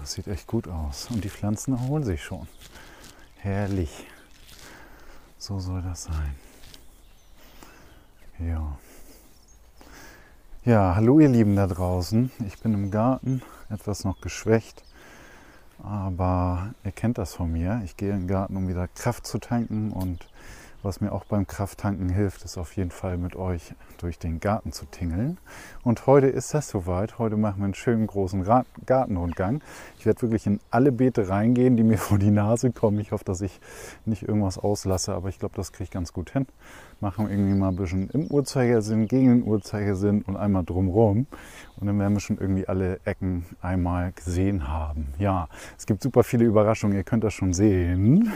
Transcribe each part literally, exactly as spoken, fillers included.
Das sieht echt gut aus. Und die Pflanzen erholen sich schon. Herrlich. So soll das sein. Ja. Ja, hallo ihr Lieben da draußen. Ich bin im Garten, etwas noch geschwächt. Aber ihr kennt das von mir. Ich gehe in den Garten, um wieder Kraft zu tanken. Und was mir auch beim Krafttanken hilft, ist auf jeden Fall mit euch durch den Garten zu tingeln. Und heute ist das soweit. Heute machen wir einen schönen großen Gartenrundgang. Ich werde wirklich in alle Beete reingehen, die mir vor die Nase kommen. Ich hoffe, dass ich nicht irgendwas auslasse, aber ich glaube, das kriege ich ganz gut hin. Machen irgendwie mal ein bisschen im Uhrzeigersinn, gegen den Uhrzeigersinn und einmal drumherum. Und dann werden wir schon irgendwie alle Ecken einmal gesehen haben. Ja, es gibt super viele Überraschungen, ihr könnt das schon sehen.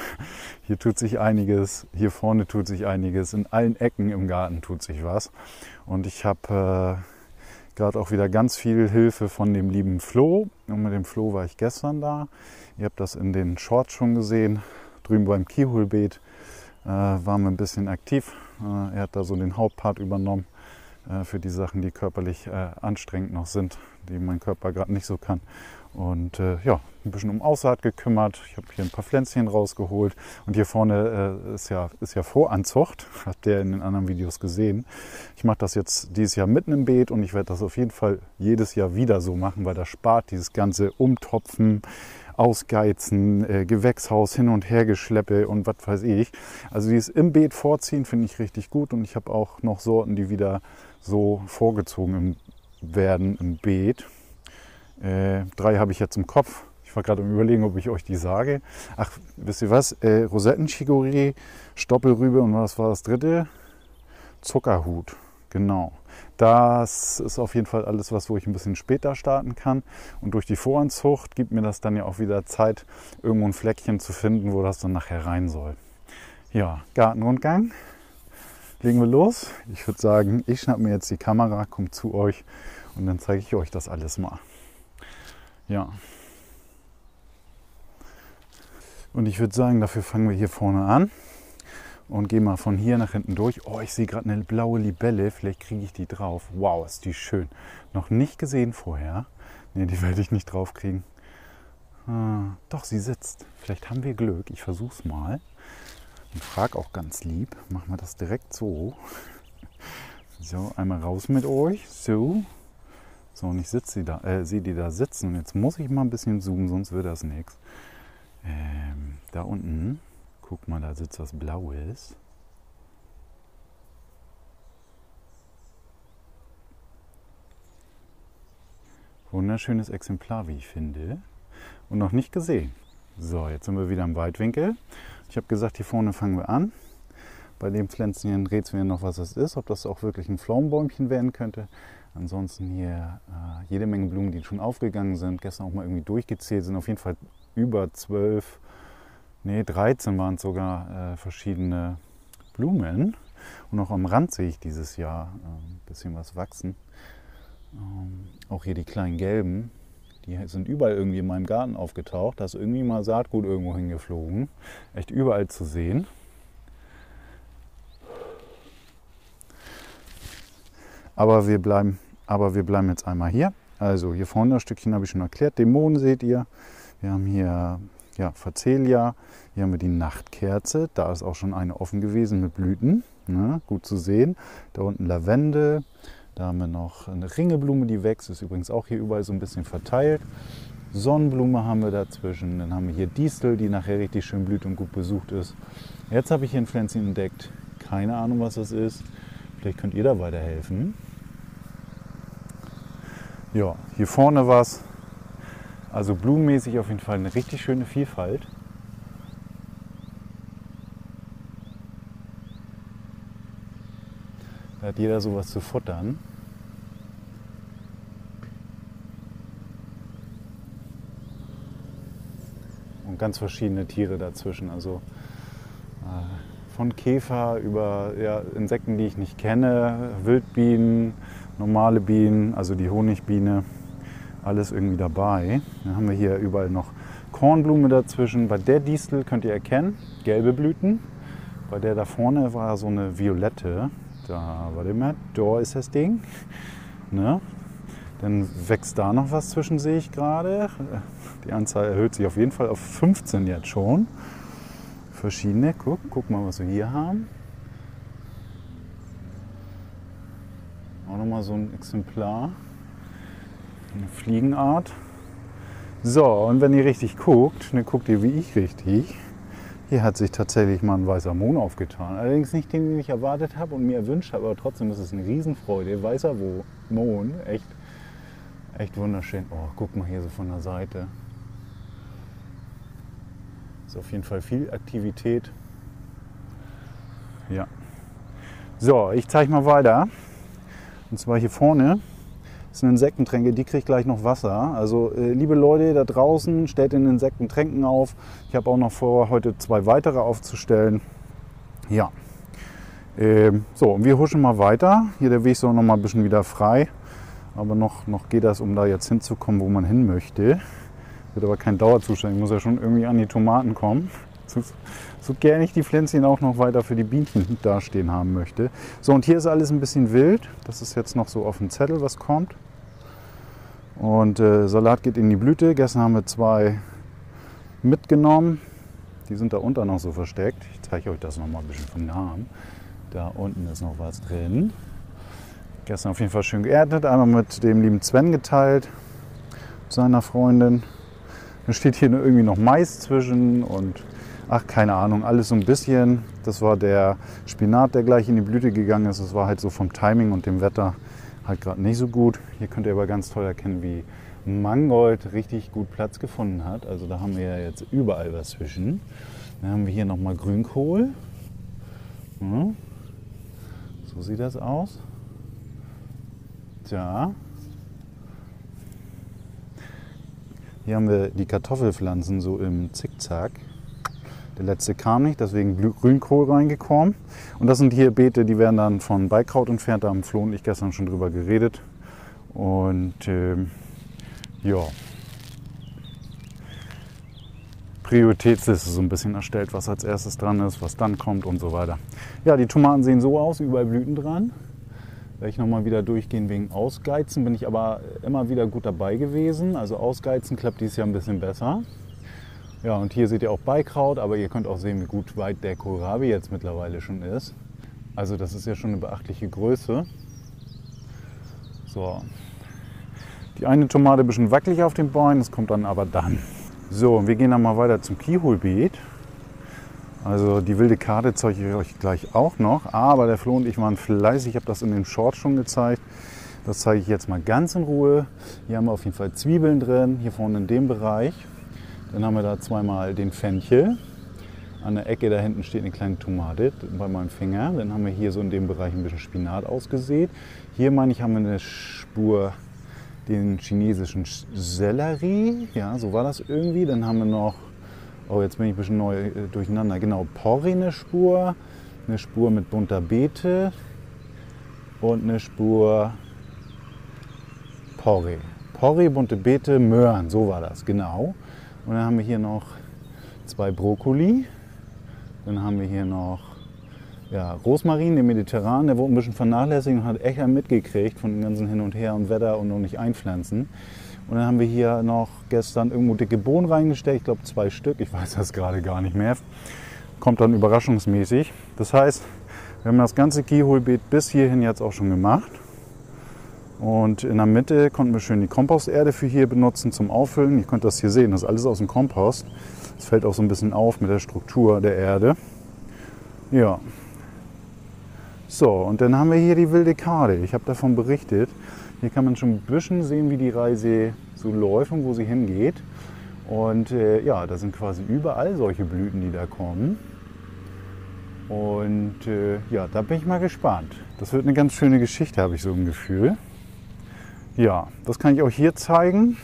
Hier tut sich einiges, hier vorne tut sich einiges, in allen Ecken im Garten tut sich was. Und ich habe äh, gerade auch wieder ganz viel Hilfe von dem lieben Flo. Und mit dem Flo war ich gestern da. Ihr habt das in den Shorts schon gesehen, drüben beim Kiholbeet. Äh, waren wir ein bisschen aktiv. Äh, er hat da so den Hauptpart übernommen äh, für die Sachen, die körperlich äh, anstrengend noch sind, die mein Körper gerade nicht so kann. Und äh, ja, ein bisschen um Aussaat gekümmert. Ich habe hier ein paar Pflänzchen rausgeholt. Und hier vorne äh, ist, ja, ist ja Voranzucht. Habt ihr in den anderen Videos gesehen. Ich mache das jetzt dieses Jahr mitten im Beet und ich werde das auf jeden Fall jedes Jahr wieder so machen, weil das spart dieses ganze Umtopfen, Ausgeizen, äh, Gewächshaus, hin und her Geschleppe und was weiß ich. Also dieses im Beet vorziehen finde ich richtig gut und ich habe auch noch Sorten, die wieder so vorgezogen im, werden im Beet. Äh, drei habe ich jetzt im Kopf. Ich war gerade am Überlegen, ob ich euch die sage. Ach, wisst ihr was? Äh, Rosettenchicorée, Stoppelrübe und was war das dritte? Zuckerhut, genau. Das ist auf jeden Fall alles, was wo ich ein bisschen später starten kann. Und durch die Voranzucht gibt mir das dann ja auch wieder Zeit, irgendwo ein Fleckchen zu finden, wo das dann nachher rein soll. Ja, Gartenrundgang. Legen wir los. Ich würde sagen, ich schnappe mir jetzt die Kamera, komme zu euch und dann zeige ich euch das alles mal. Ja. Und ich würde sagen, dafür fangen wir hier vorne an. Und gehe mal von hier nach hinten durch. Oh, ich sehe gerade eine blaue Libelle. Vielleicht kriege ich die drauf. Wow, ist die schön. Noch nicht gesehen vorher. Ne, die werde ich nicht drauf kriegen. Ah, doch, sie sitzt. Vielleicht haben wir Glück. Ich versuche es mal. Und frage auch ganz lieb. Machen wir das direkt so. So, einmal raus mit euch. So. So, und ich sitze die da, äh, sehe die da sitzen. Und jetzt muss ich mal ein bisschen zoomen, sonst wird das nichts. Ähm, da unten. Guck mal, da sitzt was Blaues. Wunderschönes Exemplar, wie ich finde. Und noch nicht gesehen. So, jetzt sind wir wieder im Weitwinkel. Ich habe gesagt, hier vorne fangen wir an. Bei dem Pflänzchen rät's mir noch, was es ist. Ob das auch wirklich ein Pflaumenbäumchen werden könnte. Ansonsten hier äh, jede Menge Blumen, die schon aufgegangen sind. Gestern auch mal irgendwie durchgezählt. Sind auf jeden Fall über zwölf. Ne, dreizehn waren es sogar äh, verschiedene Blumen. Und auch am Rand sehe ich dieses Jahr äh, ein bisschen was wachsen. Ähm, auch hier die kleinen gelben, die sind überall irgendwie in meinem Garten aufgetaucht. Da ist irgendwie mal Saatgut irgendwo hingeflogen. Echt überall zu sehen. Aber wir bleiben, aber wir bleiben jetzt einmal hier. Also hier vorne das Stückchen habe ich schon erklärt. Dämonen seht ihr. Wir haben hier... Ja, Facelia, hier haben wir die Nachtkerze, da ist auch schon eine offen gewesen mit Blüten, ne? Gut zu sehen. Da unten Lavendel, da haben wir noch eine Ringelblume, die wächst, ist übrigens auch hier überall so ein bisschen verteilt. Sonnenblume haben wir dazwischen, dann haben wir hier Distel, die nachher richtig schön blüht und gut besucht ist. Jetzt habe ich hier ein Pflänzchen entdeckt, keine Ahnung was das ist, vielleicht könnt ihr da weiterhelfen. Ja, hier vorne was. Also blumenmäßig auf jeden Fall eine richtig schöne Vielfalt. Da hat jeder sowas zu futtern. Und ganz verschiedene Tiere dazwischen. Also äh, von Käfer über ja, Insekten, die ich nicht kenne, Wildbienen, normale Bienen, also die Honigbiene. Alles irgendwie dabei. Dann haben wir hier überall noch Kornblume dazwischen. Bei der Distel könnt ihr erkennen, gelbe Blüten. Bei der da vorne war so eine violette. Da, warte mal, da ist das Ding. Ne? Dann wächst da noch was zwischen, sehe ich gerade. Die Anzahl erhöht sich auf jeden Fall auf fünfzehn jetzt schon. Verschiedene. Guck, guck mal, was wir hier haben. Auch nochmal so ein Exemplar. Eine Fliegenart. So, und wenn ihr richtig guckt, dann guckt ihr wie ich richtig. Hier hat sich tatsächlich mal ein weißer Mohn aufgetan. Allerdings nicht den, den ich erwartet habe und mir erwünscht habe, aber trotzdem ist es eine Riesenfreude. Weißer Mohn, echt, echt wunderschön. Oh, guck mal hier so von der Seite. Ist auf jeden Fall viel Aktivität. Ja. So, ich zeige mal weiter. Und zwar hier vorne. Das sind Insektentränke, die kriegt gleich noch Wasser. Also äh, liebe Leute da draußen, stellt den Insektentränken auf. Ich habe auch noch vor, heute zwei weitere aufzustellen. Ja, ähm, so, und wir huschen mal weiter. Hier der Weg ist auch noch mal ein bisschen wieder frei. Aber noch, noch geht das, um da jetzt hinzukommen, wo man hin möchte. Wird aber kein Dauerzustand. Ich muss ja schon irgendwie an die Tomaten kommen. So, so gerne ich die Pflänzchen auch noch weiter für die Bienen dastehen haben möchte. So, und hier ist alles ein bisschen wild. Das ist jetzt noch so auf dem Zettel, was kommt. Und äh, Salat geht in die Blüte. Gestern haben wir zwei mitgenommen. Die sind da unten noch so versteckt. Ich zeige euch das noch mal ein bisschen von nahem. Da unten ist noch was drin. Gestern auf jeden Fall schön geerntet. Einmal mit dem lieben Sven geteilt, seiner Freundin. Da steht hier irgendwie noch Mais zwischen und ach, keine Ahnung, alles so ein bisschen. Das war der Spinat, der gleich in die Blüte gegangen ist. Das war halt so vom Timing und dem Wetter halt gerade nicht so gut. Hier könnt ihr aber ganz toll erkennen, wie Mangold richtig gut Platz gefunden hat. Also da haben wir ja jetzt überall was zwischen. Dann haben wir hier nochmal Grünkohl. Ja. So sieht das aus. Tja. Hier haben wir die Kartoffelpflanzen so im Zickzack. Der letzte kam nicht, deswegen Grünkohl reingekommen. Und das sind hier Beete, die werden dann von Beikraut entfernt. Da haben Flo und ich gestern schon drüber geredet. Und ähm, ja, Prioritätsliste so ein bisschen erstellt, was als erstes dran ist, was dann kommt und so weiter. Ja, die Tomaten sehen so aus, überall Blüten dran. Werde ich nochmal wieder durchgehen wegen Ausgeizen, bin ich aber immer wieder gut dabei gewesen. Also Ausgeizen klappt dieses Jahr ein bisschen besser. Ja, und hier seht ihr auch Beikraut, aber ihr könnt auch sehen, wie gut weit der Kohlrabi jetzt mittlerweile schon ist. Also das ist ja schon eine beachtliche Größe. So, die eine Tomate ein bisschen wackelig auf den Beinen, das kommt dann aber dann. So, und wir gehen dann mal weiter zum Kiholbeet. Also die wilde Karte zeige ich euch gleich auch noch, aber der Flo und ich waren fleißig, ich habe das in dem Short schon gezeigt. Das zeige ich jetzt mal ganz in Ruhe. Hier haben wir auf jeden Fall Zwiebeln drin, hier vorne in dem Bereich. Dann haben wir da zweimal den Fenchel. An der Ecke da hinten steht eine kleine Tomate bei meinem Finger. Dann haben wir hier so in dem Bereich ein bisschen Spinat ausgesät. Hier, meine ich, haben wir eine Spur den chinesischen Sellerie. Ja, so war das irgendwie. Dann haben wir noch, oh, jetzt bin ich ein bisschen neu äh, durcheinander. Genau, Porree eine Spur, eine Spur mit bunter Beete und eine Spur Porree. Porree, bunte Beete, Möhren, so war das, genau. Und dann haben wir hier noch zwei Brokkoli. Dann haben wir hier noch ja, Rosmarin, den Mediterran. Der wurde ein bisschen vernachlässigt und hat echt einen mitgekriegt von dem ganzen Hin und Her und Wetter und noch nicht einpflanzen. Und dann haben wir hier noch gestern irgendwo dicke Bohnen reingestellt. Ich glaube zwei Stück, ich weiß das gerade gar nicht mehr. Kommt dann überraschungsmäßig. Das heißt, wir haben das ganze Kiholbeet bis hierhin jetzt auch schon gemacht. Und in der Mitte konnten wir schön die Komposterde für hier benutzen zum Auffüllen. Ihr könnt das hier sehen, das ist alles aus dem Kompost. Das fällt auch so ein bisschen auf mit der Struktur der Erde. Ja. So, und dann haben wir hier die wilde Kade. Ich habe davon berichtet. Hier kann man schon ein bisschen sehen, wie die Reise so läuft und wo sie hingeht. Und äh, ja, da sind quasi überall solche Blüten, die da kommen. Und äh, ja, da bin ich mal gespannt. Das wird eine ganz schöne Geschichte, habe ich so ein Gefühl. Ja, das kann ich auch hier zeigen.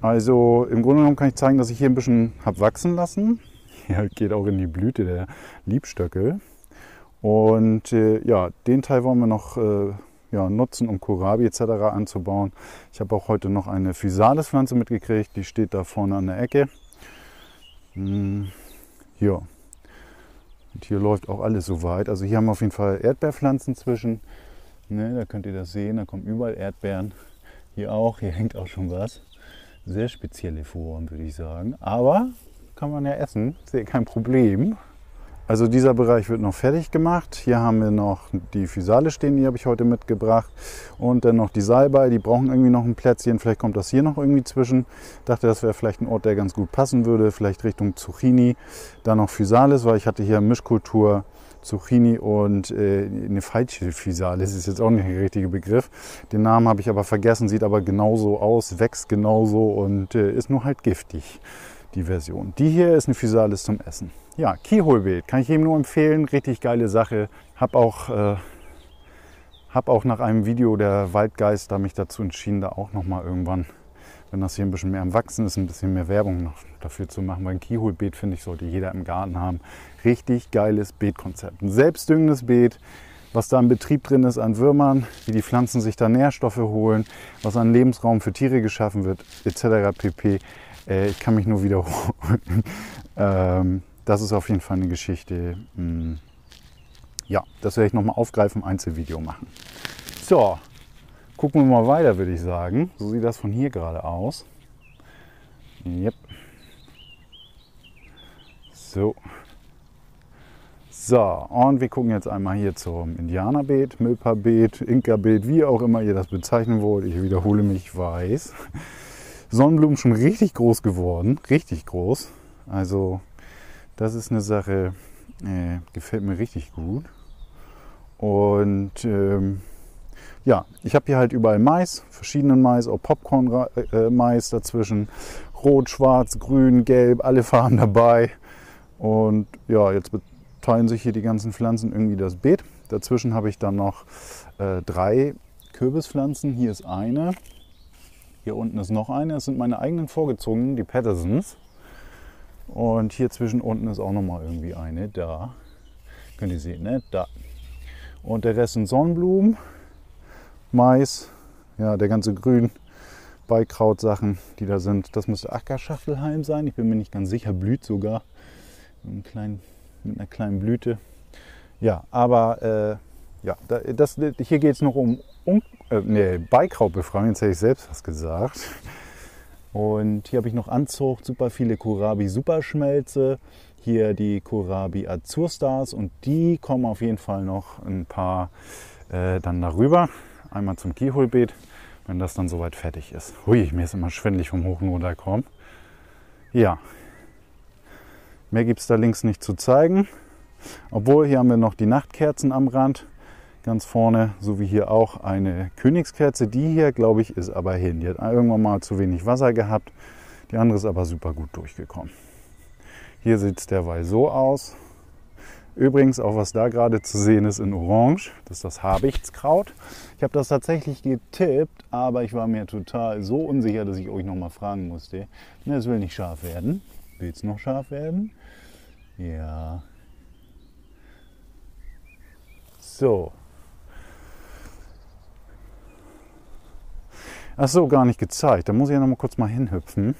Also im Grunde genommen kann ich zeigen, dass ich hier ein bisschen habe wachsen lassen. Hier geht auch in die Blüte der Liebstöckel. Und äh, ja, den Teil wollen wir noch äh, ja, nutzen, um Kohlrabi et cetera anzubauen. Ich habe auch heute noch eine Physalis-Pflanze mitgekriegt. Die steht da vorne an der Ecke. Hm, ja. Und hier läuft auch alles so weit. Also hier haben wir auf jeden Fall Erdbeerpflanzen zwischen. Ne, da könnt ihr das sehen, da kommen überall Erdbeeren. Hier auch, hier hängt auch schon was. Sehr spezielle Form, würde ich sagen. Aber kann man ja essen, ist ja kein Problem. Also dieser Bereich wird noch fertig gemacht. Hier haben wir noch die Physale stehen, die habe ich heute mitgebracht. Und dann noch die Salbei, die brauchen irgendwie noch ein Plätzchen. Vielleicht kommt das hier noch irgendwie zwischen. Dachte, das wäre vielleicht ein Ort, der ganz gut passen würde. Vielleicht Richtung Zucchini. Dann noch Physales, weil ich hatte hier Mischkultur Zucchini und äh, eine falsche Physale. Das ist jetzt auch nicht der richtige Begriff. Den Namen habe ich aber vergessen, sieht aber genauso aus, wächst genauso und äh, ist nur halt giftig. Die Version. Die hier ist eine Physalis zum Essen. Ja, Kieholbeet kann ich jedem nur empfehlen. Richtig geile Sache. Hab auch, äh, hab auch nach einem Video der Waldgeister mich dazu entschieden, da auch nochmal irgendwann, wenn das hier ein bisschen mehr am Wachsen ist, ein bisschen mehr Werbung noch dafür zu machen. Weil ein Kieholbeet, finde ich, sollte jeder im Garten haben. Richtig geiles Beetkonzept. Ein selbstdüngendes Beet, was da im Betrieb drin ist an Würmern, wie die Pflanzen sich da Nährstoffe holen, was an Lebensraum für Tiere geschaffen wird, et cetera pp. Ich kann mich nur wiederholen. Das ist auf jeden Fall eine Geschichte. Ja, das werde ich nochmal aufgreifen, ein Einzelvideo machen. So, gucken wir mal weiter, würde ich sagen. So sieht das von hier gerade aus. Yep. So. So, und wir gucken jetzt einmal hier zum Indianerbeet, Milpa-Beet, Inka-Beet, wie auch immer ihr das bezeichnen wollt. Ich wiederhole mich, ich weiß. Sonnenblumen schon richtig groß geworden, richtig groß. Also das ist eine Sache, äh, gefällt mir richtig gut. Und ähm, ja, ich habe hier halt überall Mais, verschiedenen Mais, auch Popcorn-Mais dazwischen. Rot, schwarz, grün, gelb, alle Farben dabei. Und ja, jetzt beteilen sich hier die ganzen Pflanzen irgendwie das Beet. Dazwischen habe ich dann noch äh, drei Kürbispflanzen. Hier ist eine. Hier unten ist noch eine, das sind meine eigenen vorgezogenen, die Pattersons. Und hier zwischen unten ist auch nochmal irgendwie eine, da. Könnt ihr sehen, ne? Da. Und der Rest sind Sonnenblumen, Mais, ja, der ganze Grün, Beikrautsachen, die da sind. Das müsste Ackerschachtelhalm sein, ich bin mir nicht ganz sicher, blüht sogar. Mit, einem kleinen, mit einer kleinen Blüte. Ja, aber äh, ja, das, hier geht es noch um. Um, äh, nee, Beikrautbefreiung, jetzt hätte ich selbst was gesagt. Und hier habe ich noch Anzucht, super viele Kohlrabi Superschmelze, hier die Kohlrabi Azurstars und die kommen auf jeden Fall noch ein paar äh, dann darüber. Einmal zum Kieholbeet, wenn das dann soweit fertig ist. Hui, mir ist immer schwindelig vom Hoch- und Runterkommen. Ja, mehr gibt es da links nicht zu zeigen. Obwohl, hier haben wir noch die Nachtkerzen am Rand. Ganz vorne, so wie hier auch eine Königskerze. Die hier, glaube ich, ist aber hin. Die hat irgendwann mal zu wenig Wasser gehabt. Die andere ist aber super gut durchgekommen. Hier sieht es derweil so aus. Übrigens, auch was da gerade zu sehen ist in Orange, das ist das Habichtskraut. Ich habe das tatsächlich getippt, aber ich war mir total so unsicher, dass ich euch nochmal fragen musste. Es will nicht scharf werden. Will es noch scharf werden? Ja. So. Ach so, gar nicht gezeigt. Da muss ich ja noch mal kurz mal hinhüpfen.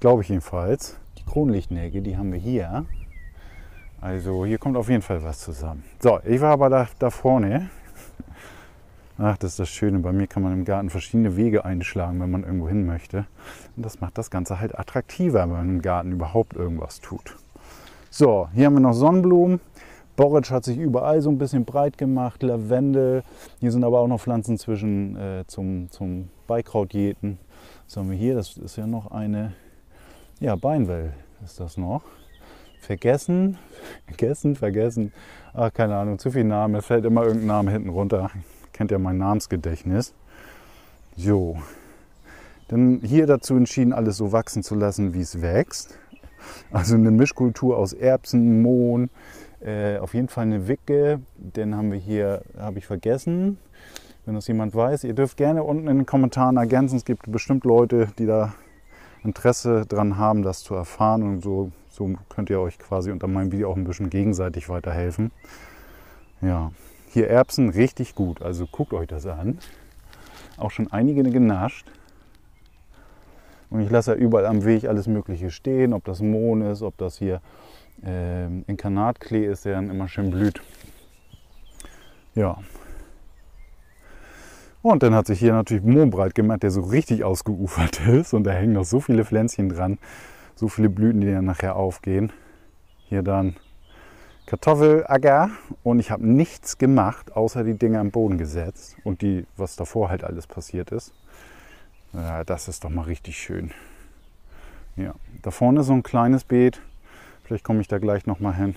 Glaube ich jedenfalls. Die Kronlichtnelke, die haben wir hier. Also hier kommt auf jeden Fall was zusammen. So, ich war aber da, da vorne. Ach, das ist das Schöne. Bei mir kann man im Garten verschiedene Wege einschlagen, wenn man irgendwo hin möchte. Und das macht das Ganze halt attraktiver, wenn man im Garten überhaupt irgendwas tut. So, hier haben wir noch Sonnenblumen. Borretsch hat sich überall so ein bisschen breit gemacht, Lavendel. Hier sind aber auch noch Pflanzen zwischen äh, zum, zum Beikrautjäten. Was haben wir hier? Das ist ja noch eine, ja, Beinwell ist das noch. Vergessen, vergessen, vergessen. Ach, keine Ahnung, zu viel Namen. Es fällt immer irgendein Name hinten runter. Kennt ja mein Namensgedächtnis. So, dann hier dazu entschieden, alles so wachsen zu lassen, wie es wächst. Also eine Mischkultur aus Erbsen, Mohn. Äh, auf jeden Fall eine Wicke, den haben wir hier, habe ich vergessen, wenn das jemand weiß. Ihr dürft gerne unten in den Kommentaren ergänzen, es gibt bestimmt Leute, die da Interesse dran haben, das zu erfahren und so, so könnt ihr euch quasi unter meinem Video auch ein bisschen gegenseitig weiterhelfen. Ja, hier Erbsen richtig gut, also guckt euch das an. Auch schon einige genascht. Und ich lasse ja überall am Weg alles Mögliche stehen, ob das Mohn ist, ob das hier Ähm, Inkarnatklee ist, der dann immer schön blüht. Ja. Und dann hat sich hier natürlich Mohnbreit gemacht, der so richtig ausgeufert ist. Und da hängen noch so viele Pflänzchen dran, so viele Blüten, die dann nachher aufgehen. Hier dann Kartoffelacker. Und ich habe nichts gemacht, außer die Dinge am Boden gesetzt. Und die, was davor halt alles passiert ist. Ja, das ist doch mal richtig schön. Ja, da vorne ist so ein kleines Beet. Vielleicht komme ich da gleich nochmal hin.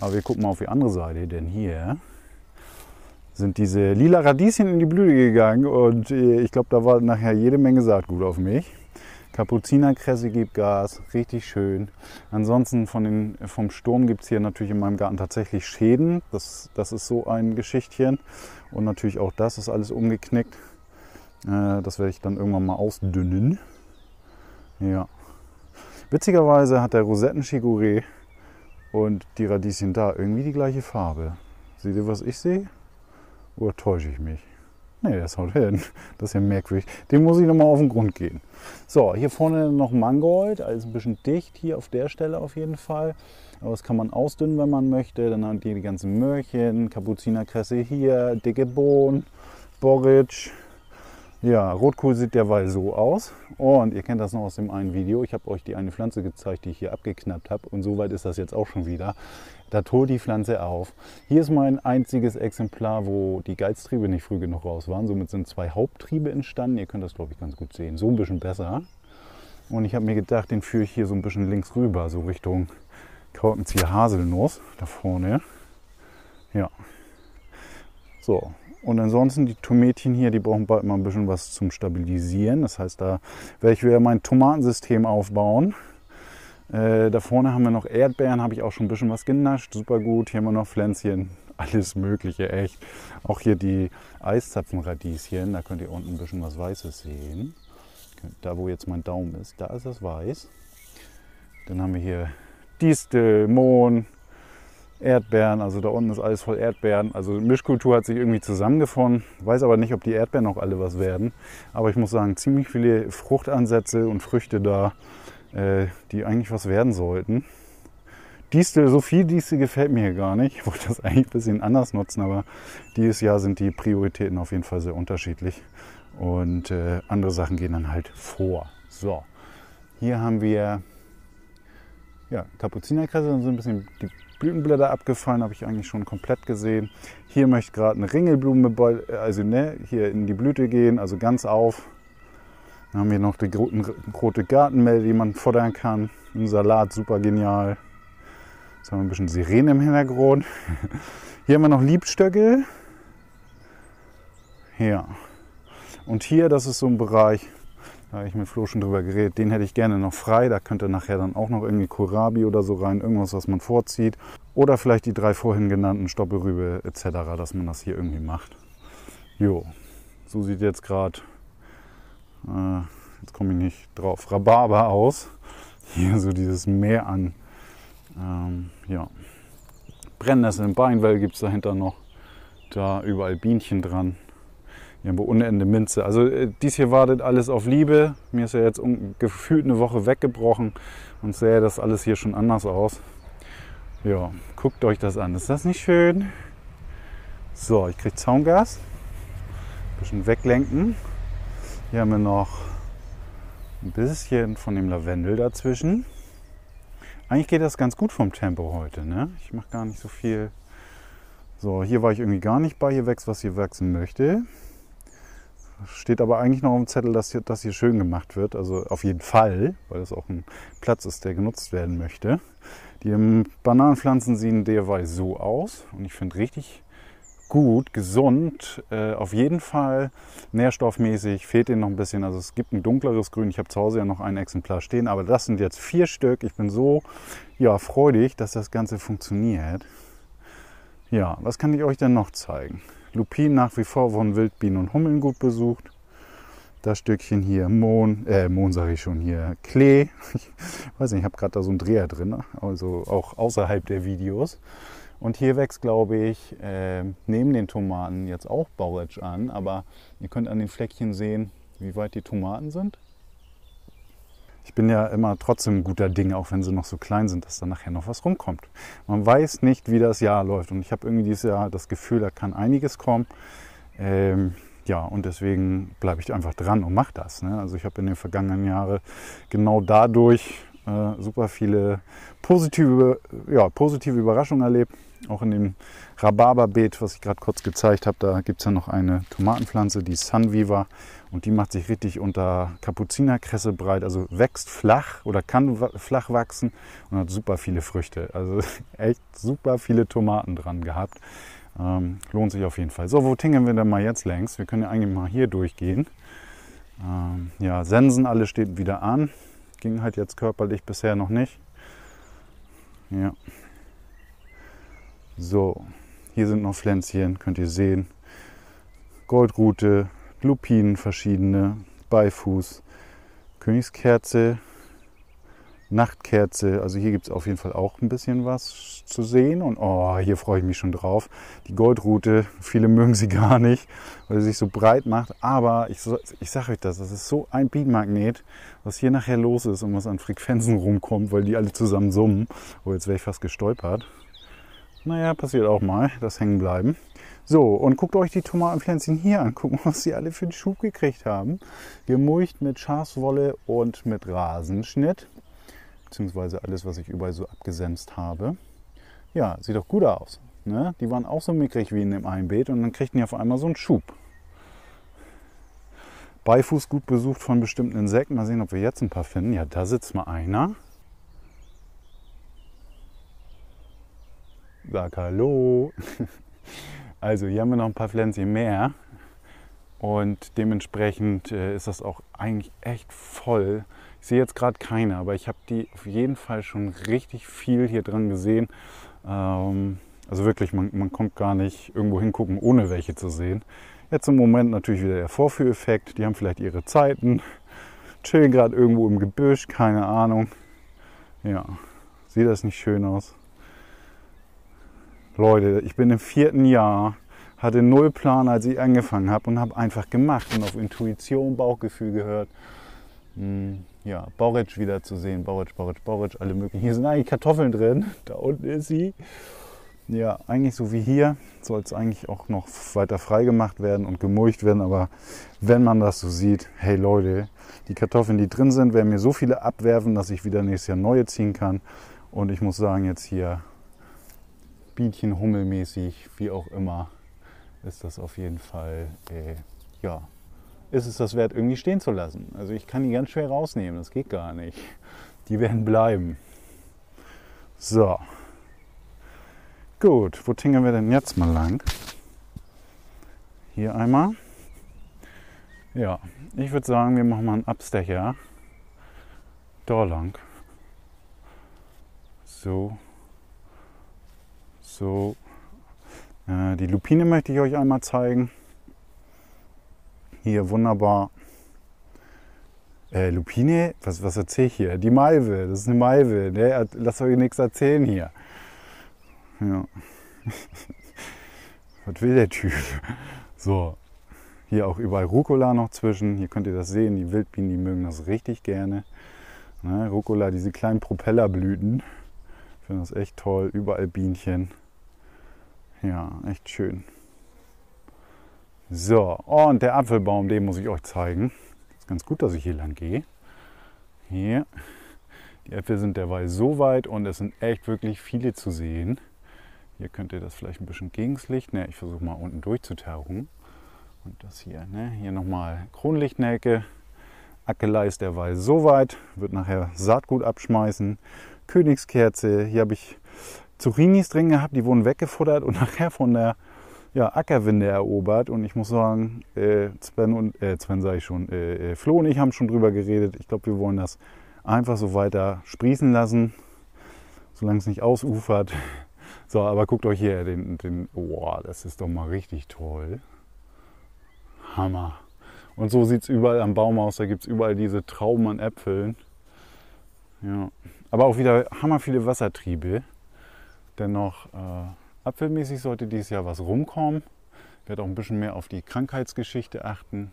Aber wir gucken mal auf die andere Seite, denn hier sind diese lila Radieschen in die Blüte gegangen und ich glaube, da war nachher jede Menge Saatgut auf mich. Kapuzinerkresse gibt Gas, richtig schön. Ansonsten von den, vom Sturm gibt es hier natürlich in meinem Garten tatsächlich Schäden. Das, das ist so ein Geschichtchen. Und natürlich auch das ist alles umgeknickt. Das werde ich dann irgendwann mal ausdünnen. Ja. Witzigerweise hat der Rosetten-Chicorée und die Radieschen da irgendwie die gleiche Farbe. Seht ihr, was ich sehe? Oder täusche ich mich? Ne, das haut hin. Das ist ja merkwürdig. Dem muss ich nochmal auf den Grund gehen. So, hier vorne noch Mangold. Also ein bisschen dicht hier auf der Stelle auf jeden Fall. Aber das kann man ausdünnen, wenn man möchte. Dann haben die die ganzen Möhrchen, Kapuzinerkresse hier, dicke Bohnen, Borretsch. Ja, Rotkohl sieht derweil so aus. Und ihr kennt das noch aus dem einen Video. Ich habe euch die eine Pflanze gezeigt, die ich hier abgeknappt habe. Und soweit ist das jetzt auch schon wieder. Da holt die Pflanze auf. Hier ist mein einziges Exemplar, wo die Geiztriebe nicht früh genug raus waren. Somit sind zwei Haupttriebe entstanden. Ihr könnt das, glaube ich, ganz gut sehen. So ein bisschen besser. Und ich habe mir gedacht, den führe ich hier so ein bisschen links rüber, so Richtung Korkenzieher Haselnuss da vorne. Ja. So. Und ansonsten die Tomätchen hier, die brauchen bald mal ein bisschen was zum Stabilisieren. Das heißt, da werde ich wieder mein Tomatensystem aufbauen. Äh, da vorne haben wir noch Erdbeeren, habe ich auch schon ein bisschen was genascht, super gut. Hier haben wir noch Pflänzchen, alles Mögliche, echt. Auch hier die Eiszapfenradieschen, da könnt ihr unten ein bisschen was Weißes sehen. Da, wo jetzt mein Daumen ist, da ist das Weiß. Dann haben wir hier Distel, Mohn, Erdbeeren, also da unten ist alles voll Erdbeeren. Also Mischkultur hat sich irgendwie zusammengefunden. Weiß aber nicht, ob die Erdbeeren noch alle was werden. Aber ich muss sagen, ziemlich viele Fruchtansätze und Früchte da, die eigentlich was werden sollten. Distel, so viel Distel gefällt mir hier gar nicht. Ich wollte das eigentlich ein bisschen anders nutzen, aber dieses Jahr sind die Prioritäten auf jeden Fall sehr unterschiedlich. Und äh, andere Sachen gehen dann halt vor. So, hier haben wir ja, Kapuzinerkresse, dann sind ein bisschen die Blütenblätter abgefallen, habe ich eigentlich schon komplett gesehen. Hier möchte gerade eine Ringelblume, also ne, hier in die Blüte gehen, also ganz auf. Dann haben wir noch die rote Gartenmelde, die man futtern kann. Ein Salat, super genial. Jetzt haben wir ein bisschen Sirene im Hintergrund. Hier haben wir noch Liebstöckel. Ja. Und hier, das ist so ein Bereich, da habe ich mit Flo schon drüber geredet, den hätte ich gerne noch frei. Da könnte nachher dann auch noch irgendwie Kohlrabi oder so rein, irgendwas, was man vorzieht. Oder vielleicht die drei vorhin genannten Stoppelrübe et cetera, dass man das hier irgendwie macht. Jo, so sieht jetzt gerade... Jetzt komme ich nicht drauf. Rhabarber aus. Hier so dieses Meer an. Ähm, ja. Brennnesseln, Beinwell gibt es dahinter noch. Da überall Bienchen dran. Hier haben wir ohne Ende Minze. Also äh, dies hier wartet alles auf Liebe. Mir ist ja jetzt um, gefühlt eine Woche weggebrochen. Und sähe das alles hier schon anders aus. Ja, guckt euch das an. Ist das nicht schön? So, ich kriege Zaungas. Ein bisschen weglenken. Hier haben wir noch ein bisschen von dem Lavendel dazwischen. Eigentlich geht das ganz gut vom Tempo heute, ne? Ich mache gar nicht so viel. So, hier war ich irgendwie gar nicht bei. Hier wächst, was hier wachsen möchte. Steht aber eigentlich noch auf dem Zettel, dass hier, das hier schön gemacht wird. Also auf jeden Fall, weil das auch ein Platz ist, der genutzt werden möchte. Die Bananenpflanzen sehen derweil so aus. Und ich finde richtig... gut, gesund, äh, auf jeden Fall. Nährstoffmäßig fehlt denen noch ein bisschen. Also es gibt ein dunkleres Grün. Ich habe zu Hause ja noch ein Exemplar stehen, aber das sind jetzt vier Stück. Ich bin so ja, freudig, dass das Ganze funktioniert. Ja, was kann ich euch denn noch zeigen? Lupin nach wie vor von Wildbienen und Hummeln gut besucht. Das Stückchen hier, Mohn, äh, Mohn sage ich schon hier, Klee. Ich weiß nicht, ich habe gerade da so einen Dreher drin, also auch außerhalb der Videos. Und hier wächst, glaube ich, äh, neben den Tomaten jetzt auch Borretsch an. Aber ihr könnt an den Fleckchen sehen, wie weit die Tomaten sind. Ich bin ja immer trotzdem guter Dinge, auch wenn sie noch so klein sind, dass da nachher noch was rumkommt. Man weiß nicht, wie das Jahr läuft. Und ich habe irgendwie dieses Jahr das Gefühl, da kann einiges kommen. Ähm, ja, und deswegen bleibe ich einfach dran und mache das. Ne? Also ich habe in den vergangenen Jahren genau dadurch äh, super viele positive, ja, positive Überraschungen erlebt. Auch in dem Rhabarberbeet, was ich gerade kurz gezeigt habe, da gibt es ja noch eine Tomatenpflanze, die Sun Viva, und die macht sich richtig unter Kapuzinerkresse breit, also wächst flach oder kann flach wachsen und hat super viele Früchte. Also echt super viele Tomaten dran gehabt. Ähm, lohnt sich auf jeden Fall. So, wo tingeln wir denn mal jetzt längs? Wir können ja eigentlich mal hier durchgehen. Ähm, ja, Sensen alle steht wieder an. Ging halt jetzt körperlich bisher noch nicht. Ja. So, hier sind noch Pflänzchen, könnt ihr sehen. Goldrute, Lupinen verschiedene, Beifuß, Königskerze, Nachtkerze. Also hier gibt es auf jeden Fall auch ein bisschen was zu sehen. Und oh, hier freue ich mich schon drauf. Die Goldrute, viele mögen sie gar nicht, weil sie sich so breit macht. Aber ich, ich sage euch das, das ist so ein Bienenmagnet, was hier nachher los ist und was an Frequenzen rumkommt, weil die alle zusammen summen. Oh, jetzt wäre ich fast gestolpert. Naja, passiert auch mal, das hängen bleiben. So, und guckt euch die Tomatenpflänzchen hier an. Gucken, was sie alle für einen Schub gekriegt haben. Gemulcht mit Schafswolle und mit Rasenschnitt. Beziehungsweise alles, was ich überall so abgesenzt habe. Ja, sieht doch gut aus. Ne? Die waren auch so mickrig wie in dem einen Beet und dann kriegten die auf einmal so einen Schub. Beifuß gut besucht von bestimmten Insekten. Mal sehen, ob wir jetzt ein paar finden. Ja, da sitzt mal einer. Sag hallo. Also hier haben wir noch ein paar Pflänzchen mehr und dementsprechend ist das auch eigentlich echt voll. Ich sehe jetzt gerade keine, aber ich habe die auf jeden Fall schon richtig viel hier dran gesehen. Also wirklich, man, man kommt gar nicht irgendwo hingucken, ohne welche zu sehen. Jetzt im Moment natürlich wieder der Vorführeffekt. Die haben vielleicht ihre Zeiten, chillen gerade irgendwo im Gebüsch, keine Ahnung. Ja, sieht das nicht schön aus? Leute, ich bin im vierten Jahr, hatte null Plan, als ich angefangen habe, und habe einfach gemacht und auf Intuition, Bauchgefühl gehört. Hm, ja, Bauritsch wieder zu sehen, Bauritsch, Bauritsch, Bauritsch, alle möglichen. Hier sind eigentlich Kartoffeln drin, da unten ist sie. Ja, eigentlich so wie hier soll es eigentlich auch noch weiter frei gemacht werden und gemulcht werden, aber wenn man das so sieht, hey Leute, die Kartoffeln, die drin sind, werden mir so viele abwerfen, dass ich wieder nächstes Jahr neue ziehen kann. Und ich muss sagen, jetzt hier Bienchen, hummelmäßig, wie auch immer, ist das auf jeden Fall, äh, ja, ist es das wert, irgendwie stehen zu lassen. Also ich kann die ganz schwer rausnehmen, das geht gar nicht. Die werden bleiben. So. Gut, wo tingeln wir denn jetzt mal lang? Hier einmal. Ja, ich würde sagen, wir machen mal einen Abstecher. Da lang. So. So, äh, die Lupine möchte ich euch einmal zeigen. Hier wunderbar. Äh, Lupine? Was, was erzähle ich hier? Die Malve, das ist eine Malve. Ne? Lasst euch nichts erzählen hier. Ja. Was will der Typ? So, hier auch überall Rucola noch zwischen. Hier könnt ihr das sehen. Die Wildbienen, die mögen das richtig gerne. Ne? Rucola, diese kleinen Propellerblüten. Ich finde das echt toll. Überall Bienchen. Ja, echt schön. So, und der Apfelbaum, den muss ich euch zeigen. Ist ganz gut, dass ich hier lang gehe. Hier. Die Äpfel sind derweil so weit und es sind echt wirklich viele zu sehen. Hier könnt ihr das vielleicht ein bisschen gegen das Licht. Ne, ich versuche mal unten durchzutauchen. Und das hier, ne? Hier nochmal Kronlichtnelke. Akelei ist derweil so weit. Wird nachher Saatgut abschmeißen. Königskerze. Hier habe ich Zucchinis drin gehabt, die wurden weggefuttert und nachher von der ja, Ackerwinde erobert. Und ich muss sagen, äh, Sven und äh, Sven sage ich schon, äh, Flo und ich haben schon drüber geredet. Ich glaube, wir wollen das einfach so weiter sprießen lassen, solange es nicht ausufert. So, aber guckt euch hier den, den, oh, das ist doch mal richtig toll. Hammer. Und so sieht es überall am Baum aus. Da gibt es überall diese Trauben an Äpfeln. Ja, aber auch wieder hammer viele Wassertriebe. Dennoch, äh, apfelmäßig sollte dieses Jahr was rumkommen. Ich werde auch ein bisschen mehr auf die Krankheitsgeschichte achten.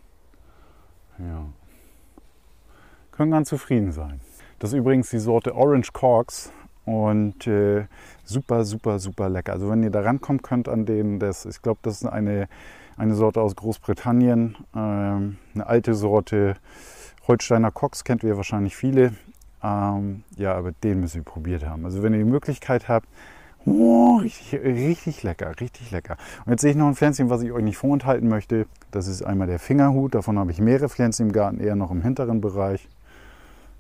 Ja. Können ganz zufrieden sein. Das ist übrigens die Sorte Orange Corks und äh, super, super, super lecker. Also wenn ihr da rankommen könnt an den, das, ich glaube, das ist eine, eine Sorte aus Großbritannien, ähm, eine alte Sorte Holsteiner Cox, kennt ihr wahrscheinlich viele. Ähm, ja, aber den müssen wir probiert haben. Also wenn ihr die Möglichkeit habt, oh, richtig, richtig lecker, richtig lecker. Und jetzt sehe ich noch ein Pflänzchen, was ich euch nicht vorenthalten möchte. Das ist einmal der Fingerhut, davon habe ich mehrere Pflänzchen im Garten, eher noch im hinteren Bereich.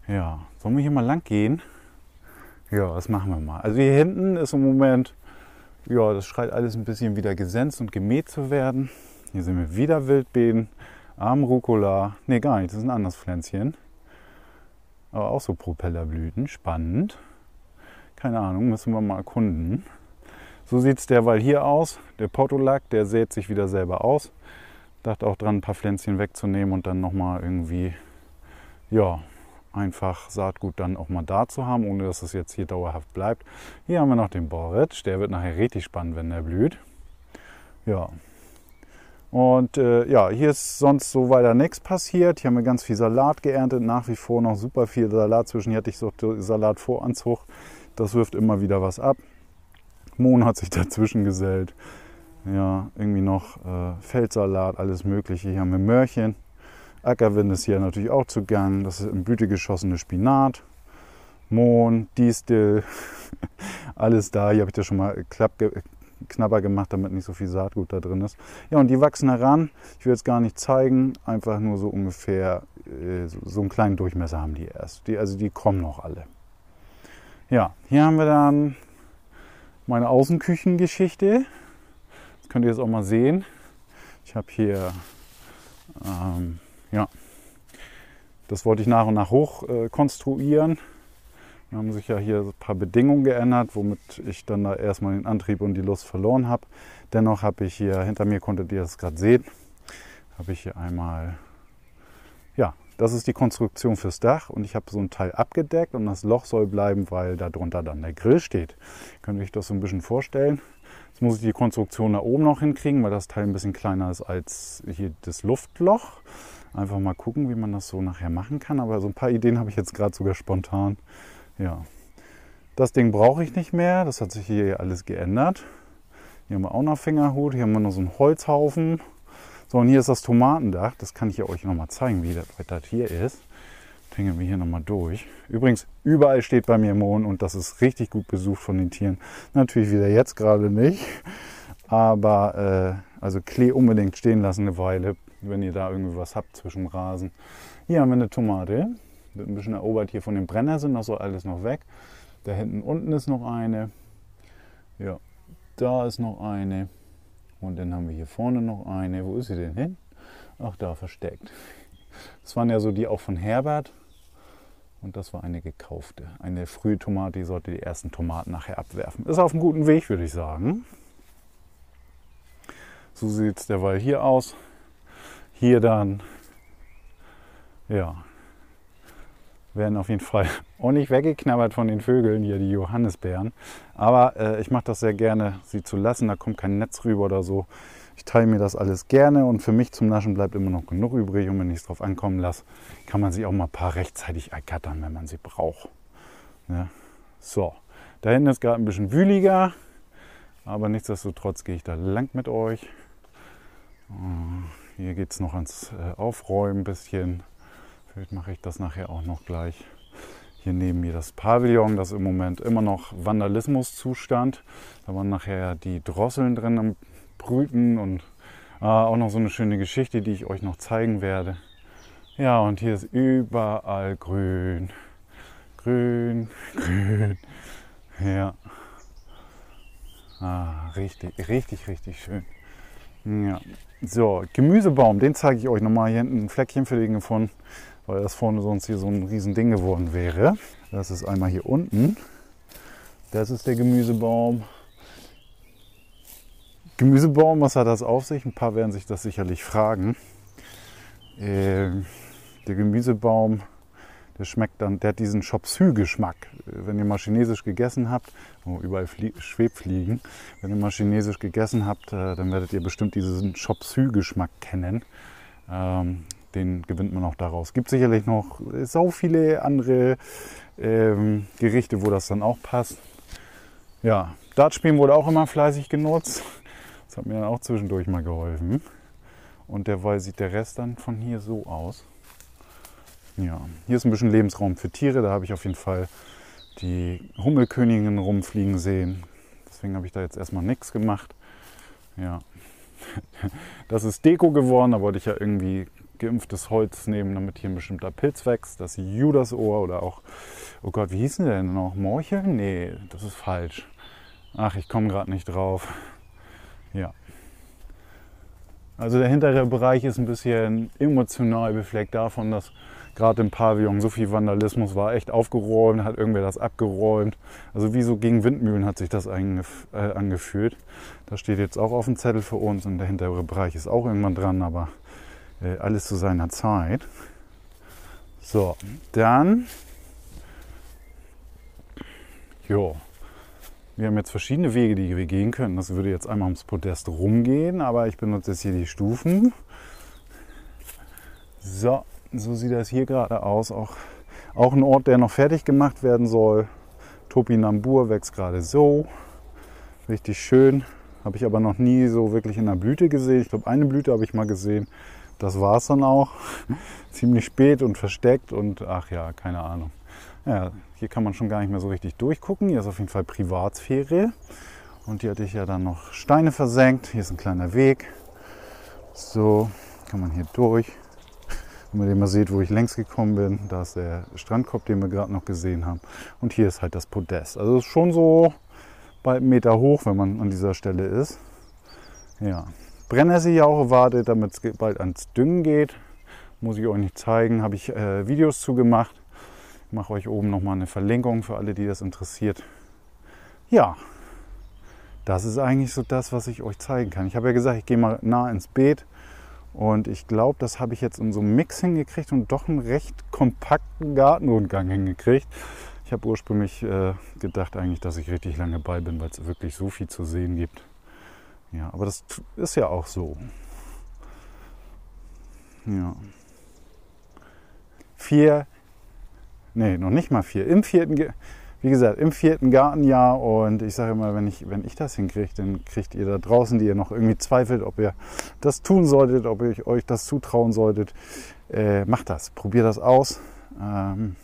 Ja, sollen wir hier mal lang gehen? Ja, das machen wir mal. Also hier hinten ist im Moment, ja, das schreit alles ein bisschen wieder gesenzt und gemäht zu werden. Hier sind wir wieder Wildbeeten, Armrucola, ne gar nicht, das ist ein anderes Pflänzchen. Aber auch so Propellerblüten, spannend. Keine Ahnung, müssen wir mal erkunden. So sieht es derweil hier aus. Der Portulak, der sät sich wieder selber aus. Dachte auch dran, ein paar Pflänzchen wegzunehmen und dann nochmal irgendwie, ja, einfach Saatgut dann auch mal da zu haben, ohne dass es jetzt hier dauerhaft bleibt. Hier haben wir noch den Boritsch, der wird nachher richtig spannend, wenn der blüht. Ja. Und äh, ja, hier ist sonst so weiter nichts passiert. Hier haben wir ganz viel Salat geerntet, nach wie vor noch super viel Salat. Zwischen hatte ich so Salatvoranzug. Das wirft immer wieder was ab. Mohn hat sich dazwischen gesellt. Ja, irgendwie noch äh, Feldsalat, alles Mögliche. Hier haben wir Möhrchen. Ackerwind ist hier natürlich auch zugange. Das ist in Blüte geschossene Spinat. Mohn, Distel, alles da. Hier habe ich das schon mal klapp ge knapper gemacht, damit nicht so viel Saatgut da drin ist. Ja, und die wachsen heran. Ich will jetzt gar nicht zeigen. Einfach nur so ungefähr äh, so, so einen kleinen Durchmesser haben die erst. Die, also die kommen noch alle. Ja, hier haben wir dann meine Außenküchengeschichte. Das könnt ihr jetzt auch mal sehen. Ich habe hier, ähm, ja, das wollte ich nach und nach hoch äh, konstruieren. Da haben sich ja hier ein paar Bedingungen geändert, womit ich dann da erstmal den Antrieb und die Lust verloren habe. Dennoch habe ich hier, hinter mir konntet ihr das gerade sehen, habe ich hier einmal, ja, das ist die Konstruktion fürs Dach und ich habe so ein Teil abgedeckt und das Loch soll bleiben, weil darunter dann der Grill steht. Könnt ihr euch das so ein bisschen vorstellen. Jetzt muss ich die Konstruktion da oben noch hinkriegen, weil das Teil ein bisschen kleiner ist als hier das Luftloch. Einfach mal gucken, wie man das so nachher machen kann. Aber so ein paar Ideen habe ich jetzt gerade sogar spontan. Ja, das Ding brauche ich nicht mehr. Das hat sich hier alles geändert. Hier haben wir auch noch Fingerhut. Hier haben wir noch so einen Holzhaufen. So, und hier ist das Tomatendach. Das kann ich euch noch mal zeigen, wie das, wie das hier ist. Hängen wir hier noch mal durch. Übrigens, überall steht bei mir Mohn und das ist richtig gut besucht von den Tieren. Natürlich wieder jetzt gerade nicht. Aber äh, also Klee unbedingt stehen lassen eine Weile, wenn ihr da irgendwie was habt zwischen Rasen. Hier haben wir eine Tomate. Wird ein bisschen erobert hier von dem Brenner, sind auch so alles noch weg. Da hinten unten ist noch eine. Ja, da ist noch eine. Und dann haben wir hier vorne noch eine. Wo ist sie denn hin? Ach, da versteckt. Das waren ja so die auch von Herbert. Und das war eine gekaufte. Eine frühe Tomate, die sollte die ersten Tomaten nachher abwerfen. Ist auf einem guten Weg, würde ich sagen. So sieht es derweil hier aus. Hier dann, ja, werden auf jeden Fall auch nicht weggeknabbert von den Vögeln, hier die Johannisbeeren. Aber äh, ich mache das sehr gerne, sie zu lassen, da kommt kein Netz rüber oder so. Ich teile mir das alles gerne und für mich zum Naschen bleibt immer noch genug übrig. Und wenn ich es drauf ankommen lasse, kann man sie auch mal ein paar rechtzeitig ergattern, wenn man sie braucht. Ja. So, da hinten ist gerade ein bisschen wühliger, aber nichtsdestotrotz gehe ich da lang mit euch. Hier geht es noch ans Aufräumen ein bisschen. Vielleicht mache ich das nachher auch noch gleich. Hier neben mir das Pavillon, das ist im Moment immer noch Vandalismuszustand. Da waren nachher die Drosseln drin am Brüten und äh, auch noch so eine schöne Geschichte, die ich euch noch zeigen werde. Ja, und hier ist überall grün. Grün, grün. Ja. Ah, richtig, richtig, richtig schön. Ja. So, Gemüsebaum, den zeige ich euch nochmal. Hier hinten ein Fleckchen für den gefunden, weil das vorne sonst hier so ein riesen Ding geworden wäre. Das ist einmal hier unten. Das ist der Gemüsebaum. Gemüsebaum, was hat das auf sich? Ein paar werden sich das sicherlich fragen. Äh, der Gemüsebaum, der schmeckt dann, der hat diesen Chopsü-Geschmack. Wenn ihr mal Chinesisch gegessen habt, oh, überall Schwebfliegen, wenn ihr mal Chinesisch gegessen habt, äh, dann werdet ihr bestimmt diesen Chopsü-Geschmack kennen. Ähm, den gewinnt man auch daraus. Gibt sicherlich noch so viele andere ähm, Gerichte, wo das dann auch passt. Ja, Dartspielen wurde auch immer fleißig genutzt. Das hat mir dann auch zwischendurch mal geholfen. Und derweil sieht der Rest dann von hier so aus. Ja, hier ist ein bisschen Lebensraum für Tiere. Da habe ich auf jeden Fall die Hummelkönigin rumfliegen sehen. Deswegen habe ich da jetzt erstmal nichts gemacht. Ja, das ist Deko geworden. Da wollte ich ja irgendwie geimpftes Holz nehmen, damit hier ein bestimmter Pilz wächst. Das Judasohr oder auch, oh Gott, wie hießen die denn noch? Morchel? Nee, das ist falsch. Ach, ich komme gerade nicht drauf. Ja. Also der hintere Bereich ist ein bisschen emotional befleckt davon, dass gerade im Pavillon so viel Vandalismus war, echt aufgeräumt, hat irgendwer das abgeräumt. Also wie so gegen Windmühlen hat sich das angef äh, angefühlt. Das steht jetzt auch auf dem Zettel für uns und der hintere Bereich ist auch irgendwann dran, aber äh, alles zu seiner Zeit. So, dann, jo. Wir haben jetzt verschiedene Wege, die wir gehen können. Das würde jetzt einmal ums Podest rumgehen, aber ich benutze jetzt hier die Stufen. So, so sieht das hier gerade aus. Auch, auch ein Ort, der noch fertig gemacht werden soll. Topinambur wächst gerade so. Richtig schön. Habe ich aber noch nie so wirklich in der Blüte gesehen. Ich glaube, eine Blüte habe ich mal gesehen. Das war es dann auch. Ziemlich spät und versteckt und ach ja, keine Ahnung. Ja, hier kann man schon gar nicht mehr so richtig durchgucken. Hier ist auf jeden Fall Privatsphäre. Und hier hatte ich ja dann noch Steine versenkt. Hier ist ein kleiner Weg. So, kann man hier durch. Damit ihr mal seht, wo ich längst gekommen bin. Da ist der Strandkorb, den wir gerade noch gesehen haben. Und hier ist halt das Podest. Also ist schon so bald einen Meter hoch, wenn man an dieser Stelle ist. Ja, Brennnesseljauche wartet, damit es bald ans Düngen geht. Muss ich euch nicht zeigen. Habe ich äh, Videos zugemacht. Ich mache euch oben nochmal eine Verlinkung für alle, die das interessiert. Ja, das ist eigentlich so das, was ich euch zeigen kann. Ich habe ja gesagt, ich gehe mal nah ins Beet. Und ich glaube, das habe ich jetzt in so einem Mix hingekriegt und doch einen recht kompakten Gartenrundgang hingekriegt. Ich habe ursprünglich äh, gedacht eigentlich, dass ich richtig lange bei bin, weil es wirklich so viel zu sehen gibt. Ja, aber das ist ja auch so. Ja. Vier... Nee, noch nicht mal vier. Im vierten, wie gesagt, im vierten Gartenjahr. Und ich sage immer, wenn ich, wenn ich das hinkriege, dann kriegt ihr da draußen, die ihr noch irgendwie zweifelt, ob ihr das tun solltet, ob ihr euch das zutrauen solltet. Äh, macht das, probiert das aus. Ähm,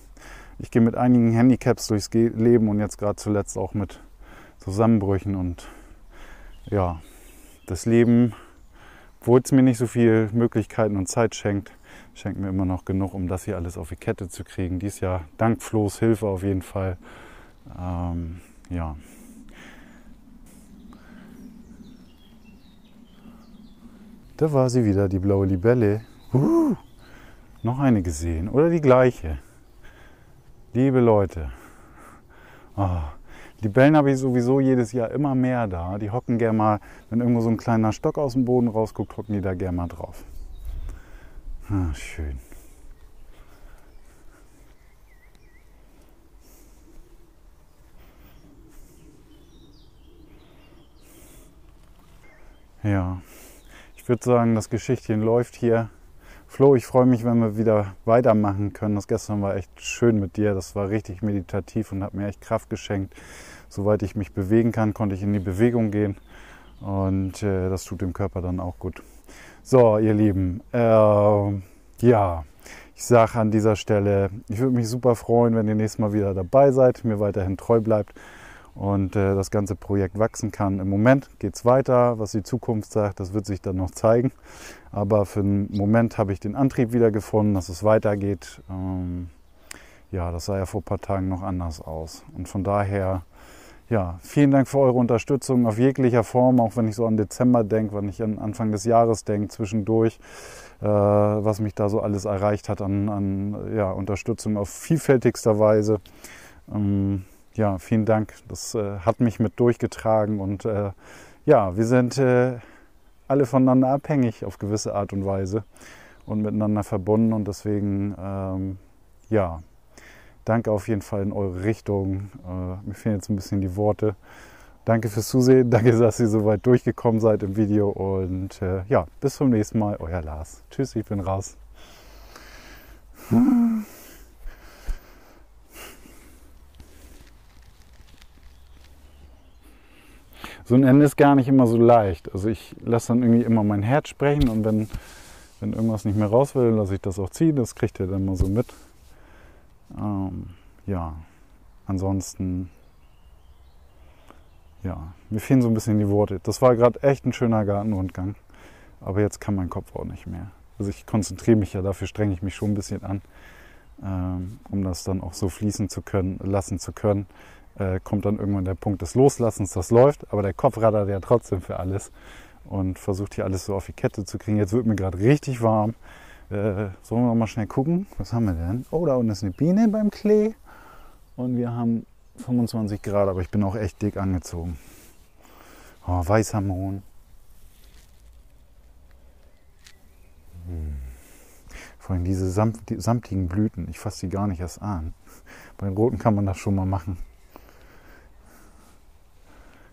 ich gehe mit einigen Handicaps durchs Leben und jetzt gerade zuletzt auch mit Zusammenbrüchen. Und ja, das Leben, obwohl es mir nicht so viele Möglichkeiten und Zeit schenkt, schenkt mir immer noch genug, um das hier alles auf die Kette zu kriegen. Dies Jahr dank Flo's Hilfe auf jeden Fall. Ähm, ja. Da war sie wieder, die blaue Libelle. Uh, noch eine gesehen oder die gleiche. Liebe Leute. Oh. Libellen habe ich sowieso jedes Jahr immer mehr da. Die hocken gerne mal, wenn irgendwo so ein kleiner Stock aus dem Boden rausguckt, hocken die da gerne mal drauf. Ah, schön. Ja, ich würde sagen, das Geschichtchen läuft hier. Flo, ich freue mich, wenn wir wieder weitermachen können. Das gestern war echt schön mit dir. Das war richtig meditativ und hat mir echt Kraft geschenkt. Soweit ich mich bewegen kann, konnte ich in die Bewegung gehen. Und äh, das tut dem Körper dann auch gut. So, ihr Lieben, äh, ja, ich sage an dieser Stelle, ich würde mich super freuen, wenn ihr nächstes Mal wieder dabei seid, mir weiterhin treu bleibt und äh, das ganze Projekt wachsen kann. Im Moment geht es weiter, was die Zukunft sagt, das wird sich dann noch zeigen. Aber für den Moment habe ich den Antrieb wieder gefunden, dass es weitergeht. Ähm, ja, das sah ja vor ein paar Tagen noch anders aus. Und von daher... Ja, vielen Dank für eure Unterstützung auf jeglicher Form, auch wenn ich so an Dezember denke, wenn ich an Anfang des Jahres denke, zwischendurch, äh, was mich da so alles erreicht hat an, an ja, Unterstützung auf vielfältigster Weise. Ähm, ja, vielen Dank, das äh, hat mich mit durchgetragen und äh, ja, wir sind äh, alle voneinander abhängig auf gewisse Art und Weise und miteinander verbunden und deswegen, ähm, ja, danke auf jeden Fall in eure Richtung. Äh, mir fehlen jetzt ein bisschen die Worte. Danke fürs Zusehen. Danke, dass ihr so weit durchgekommen seid im Video. Und äh, ja, bis zum nächsten Mal. Euer Lars. Tschüss, ich bin raus. Hm. so ein Ende ist gar nicht immer so leicht. Also ich lasse dann irgendwie immer mein Herz sprechen und wenn, wenn irgendwas nicht mehr raus will, lasse ich das auch ziehen. Das kriegt ihr dann mal so mit. Ähm, ja, ansonsten, ja, mir fehlen so ein bisschen die Worte. Das war gerade echt ein schöner Gartenrundgang, aber jetzt kann mein Kopf auch nicht mehr. Also ich konzentriere mich ja, dafür strenge ich mich schon ein bisschen an, ähm, um das dann auch so fließen zu können, lassen zu können. Äh, kommt dann irgendwann der Punkt des Loslassens, das läuft, aber der Kopf radert ja trotzdem für alles und versucht hier alles so auf die Kette zu kriegen. Jetzt wird mir gerade richtig warm. Äh, sollen wir noch mal schnell gucken? Was haben wir denn? Oh, da unten ist eine Biene beim Klee und wir haben fünfundzwanzig Grad, aber ich bin auch echt dick angezogen. Oh, Weißhamron. Hm. Vor allem diese samt, die, samtigen Blüten, ich fasse die gar nicht erst an. Bei den roten kann man das schon mal machen.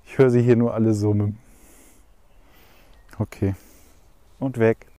Ich höre sie hier nur alle summen. Okay, und weg.